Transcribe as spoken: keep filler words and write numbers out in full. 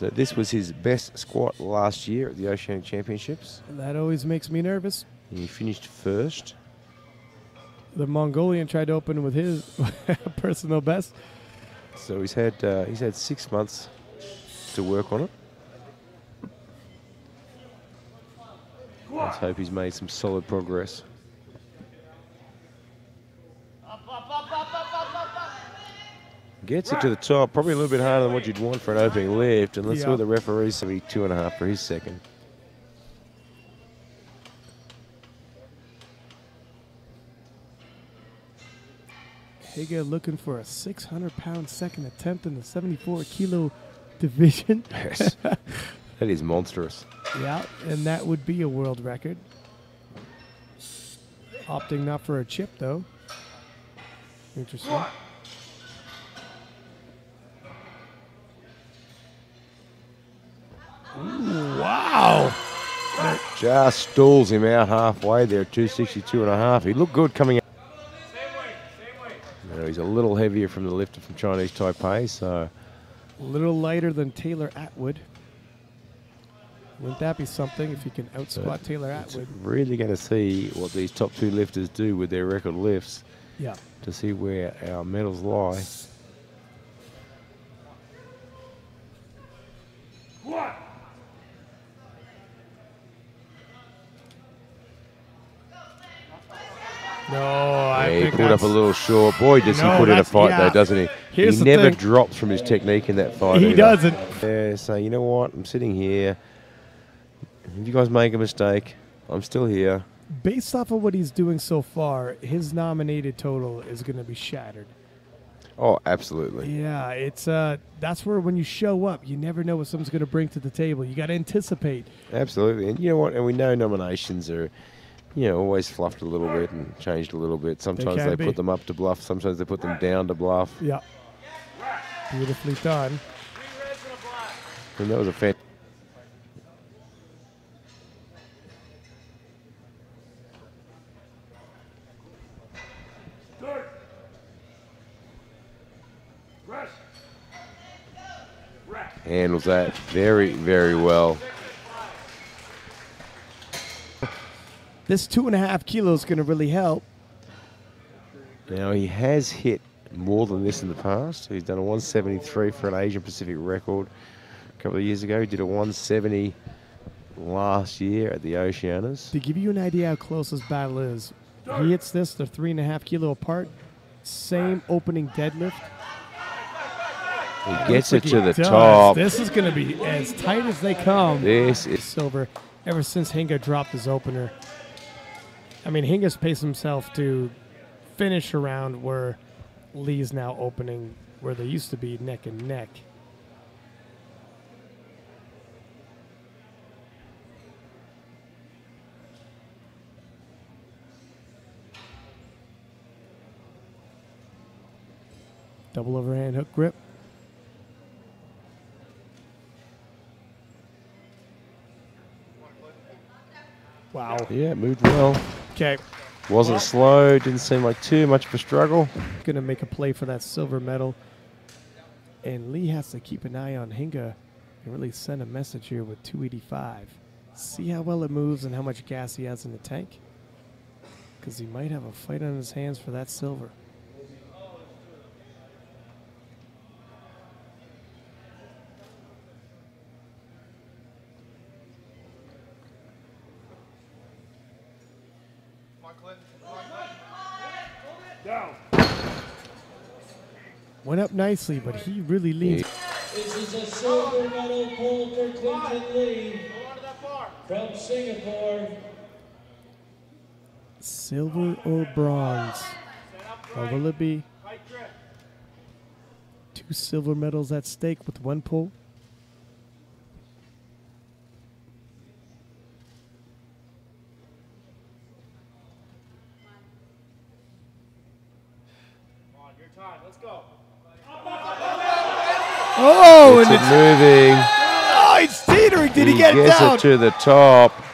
So this was his best squat last year at the Oceanic Championships. And that always makes me nervous. He finished first. The Mongolian tried to open with his personal best. So he's had uh, he's had six months to work on it. Let's hope he's made some solid progress. Gets it to the top, probably a little bit harder than what you'd want for an opening lift. And let's see what the referee's saying. Two and a half for his second. Higa looking for a six hundred pound second attempt in the seventy-four kilo division. Yes. That is monstrous. Yeah, and that would be a world record. Opting not for a chip, though. Interesting. What? Ooh, wow. Just stalls him out halfway there, two sixty-two and a half. He looked good coming out. You know, he's a little heavier from the lifter from Chinese Taipei, so. A little lighter than Taylor Atwood. Wouldn't that be something if you can out-squat Taylor Atwood? It's really going to see what these top two lifters do with their record lifts. Yeah. To see where our medals lie. What? No, yeah, I he think pulled up a little short. Boy, does no, he put in a fight, yeah. though, doesn't he? Here's he never thing. drops from his technique in that fight. He either. doesn't. Yeah, so you know what? I'm sitting here. If you guys make a mistake, I'm still here. Based off of what he's doing so far, his nominated total is going to be shattered. Oh, absolutely. Yeah, it's uh, that's where when you show up, you never know what someone's going to bring to the table. You got to anticipate. Absolutely, and you know what? And we know nominations are, you know, always fluffed a little bit and changed a little bit. Sometimes they, they put them up to bluff. Sometimes they put them down to bluff. Yeah. Beautifully done. And that was a fantastic. Handles that very, very well. This two and a half kilo is going to really help. Now, he has hit more than this in the past. He's done a one seventy-three for an Asian Pacific record a couple of years ago. He did a one seventy last year at the Oceanas. To give you an idea how close this battle is, he hits this, they're three and a half kilo apart. Same opening deadlift. He gets it to the top. This is going to be as tight as they come. This is silver ever since Higa dropped his opener. I mean, Higa's paced himself to finish around where Lee's now opening, where they used to be neck and neck. Double overhand hook grip. Wow. Yeah, moved well. Okay. Wasn't well. slow, didn't seem like too much of a struggle. Going to make a play for that silver medal. And Lee has to keep an eye on Higa and really send a message here with two eighty-five. See how well it moves and how much gas he has in the tank. Because he might have a fight on his hands for that silver. Went up nicely, but he really leads. This is a silver medal pull for Clinton Lee from Singapore. Silver or bronze? What will it be? Two silver medals at stake with one pull. Oh, it's and it's moving. Oh, it's teetering. Did he, he get it down? He gets it to the top.